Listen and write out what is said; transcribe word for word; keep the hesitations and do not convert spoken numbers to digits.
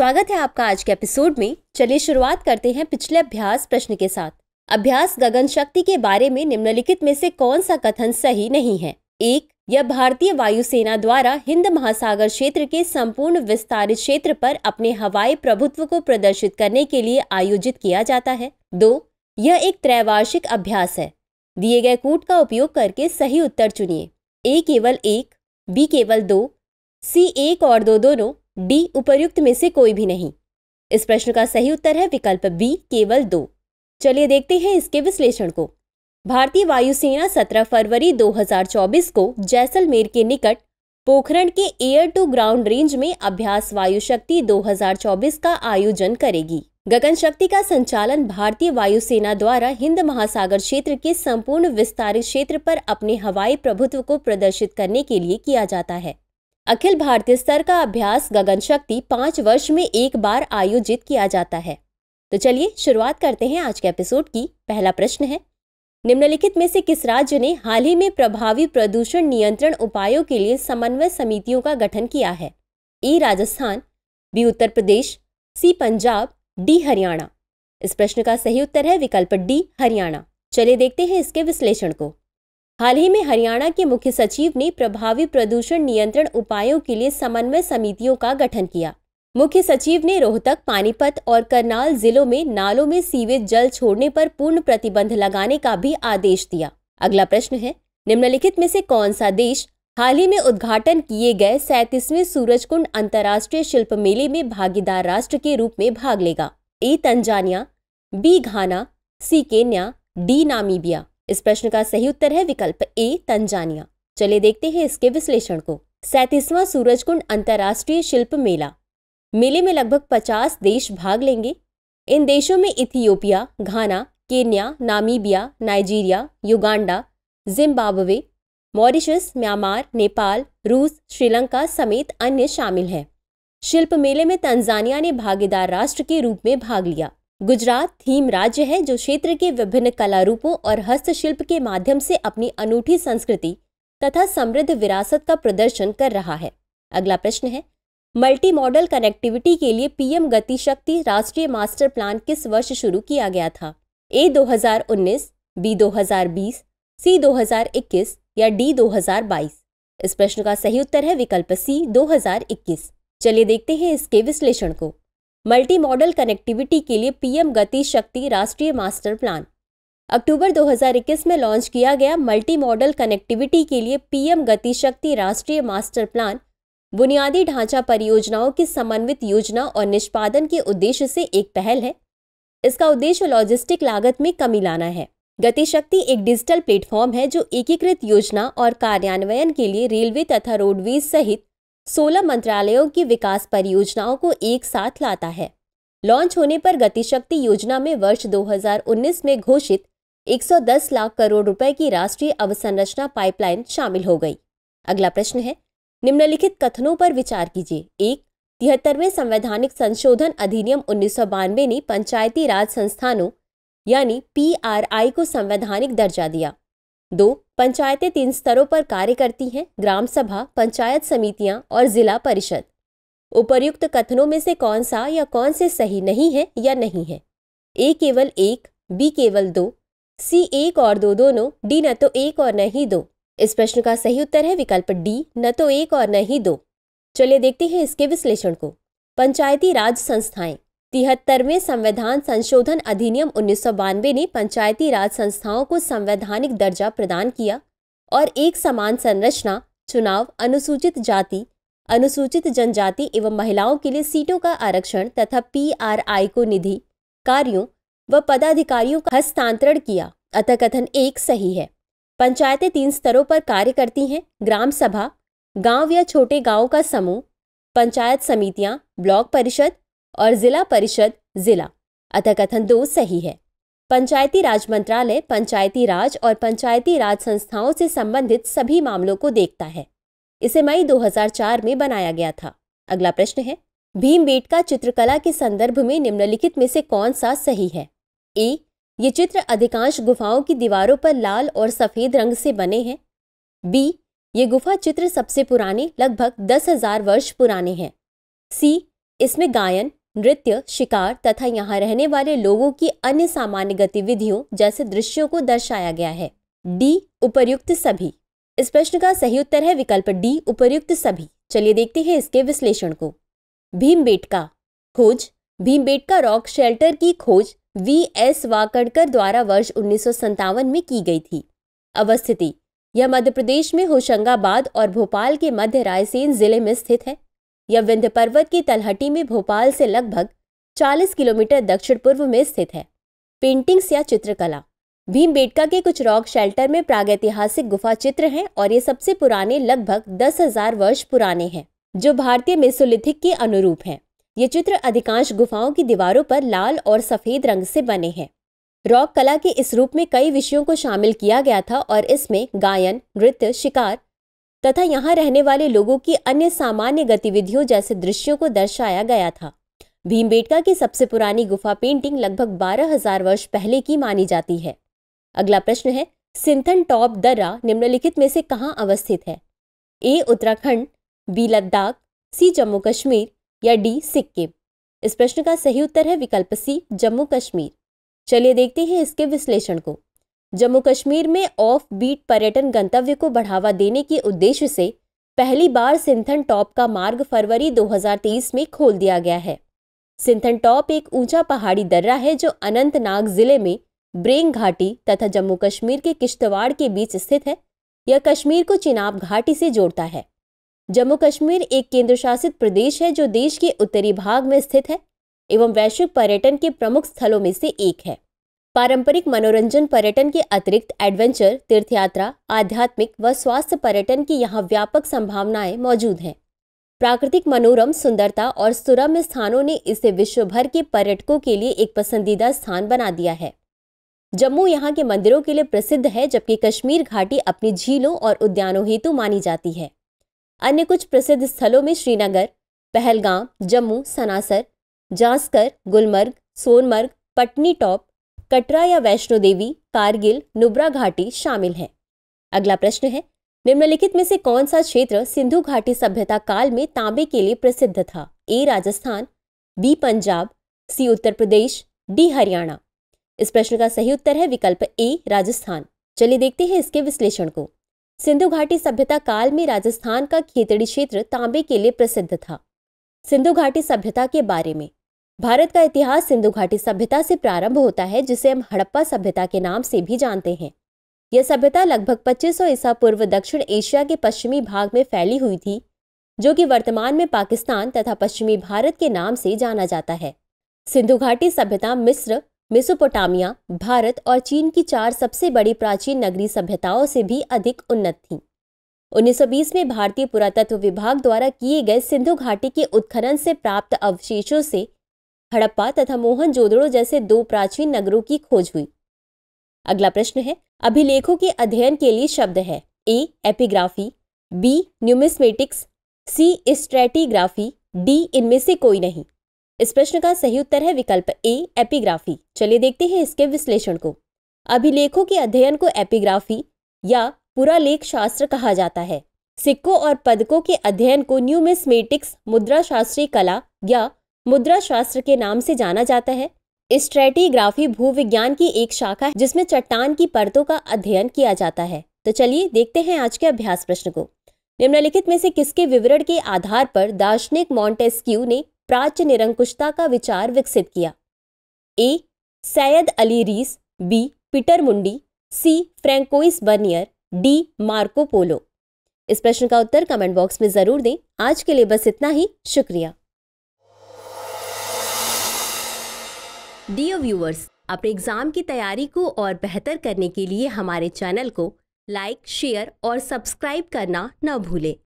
स्वागत है आपका आज के एपिसोड में। चलिए शुरुआत करते हैं पिछले अभ्यास प्रश्न के साथ। अभ्यास गगन शक्ति के बारे में निम्नलिखित में से कौन सा कथन सही नहीं है? एक, यह भारतीय वायुसेना द्वारा हिंद महासागर क्षेत्र के संपूर्ण विस्तारित क्षेत्र पर अपने हवाई प्रभुत्व को प्रदर्शित करने के लिए आयोजित किया जाता है। दो, यह एक त्रैवार्षिक अभ्यास है। दिए गए कूट का उपयोग करके सही उत्तर चुनिए। ए केवल एक, बी केवल दो, सी एक और दो दोनों, डी उपर्युक्त में से कोई भी नहीं। इस प्रश्न का सही उत्तर है विकल्प बी केवल दो। चलिए देखते हैं इसके विश्लेषण को। भारतीय वायुसेना सत्रह फरवरी दो हज़ार चौबीस को जैसलमेर के निकट पोखरण के एयर टू ग्राउंड रेंज में अभ्यास वायु शक्ति दो हज़ार चौबीस का आयोजन करेगी। गगन शक्ति का संचालन भारतीय वायुसेना द्वारा हिंद महासागर क्षेत्र के संपूर्ण विस्तारित क्षेत्र पर अपने हवाई प्रभुत्व को प्रदर्शित करने के लिए किया जाता है। अखिल भारतीय स्तर का अभ्यास गगन शक्ति पाँच वर्ष में एक बार आयोजित किया जाता है। तो चलिए शुरुआत करते हैं आज के एपिसोड की। पहला प्रश्न है, निम्नलिखित में से किस राज्य ने हाल ही में प्रभावी प्रदूषण नियंत्रण उपायों के लिए समन्वय समितियों का गठन किया है? A Rajasthan, B Uttar Pradesh, C Punjab, D Haryana. इस प्रश्न का सही उत्तर है विकल्प डी हरियाणा। चलिए देखते हैं इसके विश्लेषण को। हाल ही में हरियाणा के मुख्य सचिव ने प्रभावी प्रदूषण नियंत्रण उपायों के लिए समन्वय समितियों का गठन किया। मुख्य सचिव ने रोहतक, पानीपत और करनाल जिलों में नालों में सीवेज जल छोड़ने पर पूर्ण प्रतिबंध लगाने का भी आदेश दिया। अगला प्रश्न है, निम्नलिखित में से कौन सा देश हाल ही में उद्घाटन किए गए सैंतीसवें सूरजकुंड अंतर्राष्ट्रीय शिल्प मेले में भागीदार राष्ट्र के रूप में भाग लेगा? A Tanzania, B Ghana, C Kenya, D Namibia. इस प्रश्न का सही उत्तर है विकल्प ए तंजानिया। चलिए देखते हैं इसके विश्लेषण को। सैंतीसवां सूरजकुंड अंतर्राष्ट्रीय शिल्प मेला। मेले में लगभग पचास देश भाग लेंगे। इन देशों में Ethiopia, Ghana, Kenya, Namibia, Nigeria, Uganda, Zimbabwe, Mauritius, Myanmar, Nepal, रूस, श्रीलंका समेत अन्य शामिल हैं। शिल्प मेले में तंजानिया ने भागीदार राष्ट्र के रूप में भाग लिया। गुजरात थीम राज्य है जो क्षेत्र के विभिन्न कला रूपों और हस्तशिल्प के माध्यम से अपनी अनूठी संस्कृति तथा समृद्ध विरासत का प्रदर्शन कर रहा है। अगला प्रश्न है, मल्टी मॉडल कनेक्टिविटी के लिए पीएम गतिशक्ति राष्ट्रीय मास्टर प्लान किस वर्ष शुरू किया गया था? ए दो हज़ार उन्नीस, बी दो हज़ार बीस, सी दो हज़ार इक्कीस या डी दो हज़ार बाईस। इस प्रश्न का सही उत्तर है विकल्प सी दो हज़ार इक्कीस। चलिए देखते हैं इसके विश्लेषण को। मल्टी मॉडल कनेक्टिविटी के लिए पीएम गतिशक्ति राष्ट्रीय मास्टर प्लान। अक्टूबर दो हज़ार इक्कीस में लॉन्च किया गया मल्टी मॉडल कनेक्टिविटी के लिए पीएम गतिशक्ति राष्ट्रीय मास्टर प्लान बुनियादी ढांचा परियोजनाओं की समन्वित योजना और निष्पादन के उद्देश्य से एक पहल है। इसका उद्देश्य लॉजिस्टिक लागत में कमी लाना है। गतिशक्ति एक डिजिटल प्लेटफॉर्म है जो एकीकृत योजना और कार्यान्वयन के लिए रेलवे तथा रोडवेज सहित सोलह मंत्रालयों की विकास परियोजनाओं को एक साथ लाता है। लॉन्च होने पर गतिशक्ति योजना में वर्ष दो हज़ार उन्नीस में घोषित एक सौ दस लाख करोड़ रुपए की राष्ट्रीय अवसंरचना पाइपलाइन शामिल हो गई। अगला प्रश्न है, निम्नलिखित कथनों पर विचार कीजिए। एक, तिहत्तरवें संवैधानिक संशोधन अधिनियम उन्नीस सौ बानवे ने पंचायती राज संस्थानों यानी पीआरआई को संवैधानिक दर्जा दिया। दो, पंचायतें तीन स्तरों पर कार्य करती हैं, ग्राम सभा, पंचायत समितियां और जिला परिषद। उपर्युक्त कथनों में से कौन सा या कौन से सही नहीं है या नहीं है? ए केवल एक, बी केवल दो, सी एक और दो दोनों, डी न तो एक और न ही दो। इस प्रश्न का सही उत्तर है विकल्प डी न तो एक और न ही दो। चलिए देखते हैं इसके विश्लेषण को। पंचायती राज संस्थाएं। तिहत्तरवें संविधान संशोधन अधिनियम उन्नीस सौ बानवे ने पंचायती राज संस्थाओं को संवैधानिक दर्जा प्रदान किया और एक समान संरचना, चुनाव, अनुसूचित जाति, अनुसूचित जनजाति एवं महिलाओं के लिए सीटों का आरक्षण तथा पीआरआई को निधि, कार्यों व पदाधिकारियों का हस्तांतरण किया। अतः कथन एक सही है। पंचायतें तीन स्तरों पर कार्य करती हैं, ग्राम सभा, गांव या छोटे गांव का समूह, पंचायत समितियां, ब्लॉक परिषद और जिला परिषद जिला। अतः कथन दो सही है। पंचायती राज मंत्रालय पंचायती राज और पंचायती राज संस्थाओं से संबंधित सभी मामलों को देखता है। इसे मई दो हज़ार चार में बनाया गया था। अगला प्रश्न है, भीमबेटका चित्रकला के संदर्भ में निम्नलिखित में से कौन सा सही है? ए, ये चित्र अधिकांश गुफाओं की दीवारों पर लाल और सफेद रंग से बने हैं। बी, ये गुफा चित्र सबसे पुराने लगभग दस हज़ार वर्ष पुराने हैं। सी, इसमें गायन, नृत्य, शिकार तथा यहाँ रहने वाले लोगों की अन्य सामान्य गतिविधियों जैसे दृश्यों को दर्शाया गया है। डी उपर्युक्त सभी। इस प्रश्न का सही उत्तर है विकल्प डी उपर्युक्त सभी। चलिए देखते हैं इसके विश्लेषण को। भीमबेटका खोज। भीमबेटका रॉक शेल्टर की खोज वी एस वाकड़कर द्वारा वर्ष उन्नीस सौ संतावन में की गई थी। अवस्थिति। यह मध्य प्रदेश में होशंगाबाद और भोपाल के मध्य रायसेन जिले में स्थित है। यह विंध्य पर्वत की तलहटी में भोपाल से लगभग चालीस किलोमीटर दक्षिण पूर्व में स्थित है। पेंटिंग्स या चित्रकला। भीमबेटका के कुछ रॉक शेल्टर में प्रागैतिहासिक गुफा चित्र हैं और ये सबसे पुराने लगभग दस हजार वर्ष पुराने हैं, जो भारतीय मेसोलिथिक के अनुरूप हैं। ये चित्र अधिकांश गुफाओं की दीवारों पर लाल और सफेद रंग से बने हैं। रॉक कला के इस रूप में कई विषयों को शामिल किया गया था और इसमें गायन, नृत्य, शिकार तथा यहाँ रहने वाले लोगों की अन्य सामान्य गतिविधियों जैसे दृश्यों को दर्शाया गया था। भीमबेटका की सबसे पुरानी गुफा पेंटिंग लगभग बारह हजार वर्ष पहले की मानी जाती है। अगला प्रश्न है सिंथन टॉप दर्रा निम्नलिखित में से कहाँ अवस्थित है? A Uttarakhand, B Ladakh, C Jammu Kashmir या डी सिक्किम। इस प्रश्न का सही उत्तर है विकल्प सी जम्मू कश्मीर। चलिए देखते हैं इसके विश्लेषण को। जम्मू कश्मीर में ऑफ बीट पर्यटन गंतव्य को बढ़ावा देने के उद्देश्य से पहली बार सिंथन टॉप का मार्ग फरवरी दो हजार तेईस में खोल दिया गया है। सिंथन टॉप एक ऊंचा पहाड़ी दर्रा है जो अनंतनाग जिले में ब्रेंग घाटी तथा जम्मू कश्मीर के किश्तवाड़ के बीच स्थित है। यह कश्मीर को चिनाब घाटी से जोड़ता है। जम्मू कश्मीर एक केंद्रशासित प्रदेश है जो देश के उत्तरी भाग में स्थित है एवं वैश्विक पर्यटन के प्रमुख स्थलों में से एक है। पारंपरिक मनोरंजन पर्यटन के अतिरिक्त एडवेंचर, तीर्थयात्रा, आध्यात्मिक व स्वास्थ्य पर्यटन की यहाँ व्यापक संभावनाएं मौजूद हैं। प्राकृतिक मनोरम सुंदरता और सुरम्य स्थानों ने इसे विश्व भर के पर्यटकों के लिए एक पसंदीदा स्थान बना दिया है। जम्मू यहाँ के मंदिरों के लिए प्रसिद्ध है, जबकि कश्मीर घाटी अपनी झीलों और उद्यानों हेतु मानी जाती है। अन्य कुछ प्रसिद्ध स्थलों में श्रीनगर, पहलगाम, जम्मू, सनासर, जास्कर, गुलमर्ग, सोनमर्ग, पटनी टॉप, कटरा या वैष्णो देवी, कारगिल, नुब्रा घाटी शामिल हैं। अगला प्रश्न है निम्नलिखित में से कौन सा क्षेत्र सिंधु घाटी सभ्यता काल में तांबे के लिए प्रसिद्ध था? A Rajasthan, B Punjab, C Uttar Pradesh, D Haryana. इस प्रश्न का सही उत्तर है विकल्प ए राजस्थान। चलिए देखते हैं इसके विश्लेषण को। सिंधु घाटी सभ्यता काल में राजस्थान का खेतड़ी क्षेत्र तांबे के लिए प्रसिद्ध था। सिंधु घाटी सभ्यता के बारे में। भारत का इतिहास सिंधु घाटी सभ्यता से प्रारंभ होता है, जिसे हम हड़प्पा सभ्यता के नाम से भी जानते हैं। यह सभ्यता लगभग पच्चीस सौ ईसा पूर्व दक्षिण एशिया के पश्चिमी भाग में फैली हुई थी, जो कि वर्तमान में पाकिस्तान तथा पश्चिमी भारत के नाम से जाना जाता है। सिंधु घाटी सभ्यता मिस्र, मेसोपोटामिया, भारत और चीन की चार सबसे बड़ी प्राचीन नगरीय सभ्यताओं से भी अधिक उन्नत थीं। उन्नीस सौ बीस में भारतीय पुरातत्व विभाग द्वारा किए गए सिंधु घाटी के उत्खनन से प्राप्त अवशेषों से हड़प्पा तथा मोहनजोदड़ो जैसे दो प्राचीन नगरों की खोज हुई। अगला प्रश्न है अभिलेखों के अध्ययन के लिए शब्द है। A epigraphy, B numismatics, C stratigraphy, D इनमें से कोई नहीं। इस प्रश्न का सही उत्तर है विकल्प ए एपिग्राफी। चलिए देखते हैं इसके विश्लेषण को। अभिलेखों के अध्ययन को एपिग्राफी या पुरालेख शास्त्र कहा जाता है। सिक्कों और पदकों के अध्ययन को न्यूमिस्मेटिक्स, मुद्रा शास्त्रीय कला या मुद्रा शास्त्र के नाम से जाना जाता है। स्ट्रैटिग्राफी भूविज्ञान की एक शाखा है जिसमें चट्टान की परतों का अध्ययन किया जाता है। तो चलिए देखते हैं आज के अभ्यास प्रश्न को। निम्नलिखित में से किसके विवरण के आधार पर दार्शनिक मॉन्टेस्क्यू ने प्राच्य निरंकुशता का विचार विकसित किया? A Syed Ali Reece, B Peter Mundy, C Francois Bernier, D Marco Polo. इस प्रश्न का उत्तर कमेंट बॉक्स में जरूर दें। आज के लिए बस इतना ही, शुक्रिया। डियर व्यूअर्स, अपने एग्जाम की तैयारी को और बेहतर करने के लिए हमारे चैनल को लाइक, शेयर और सब्सक्राइब करना न भूलें।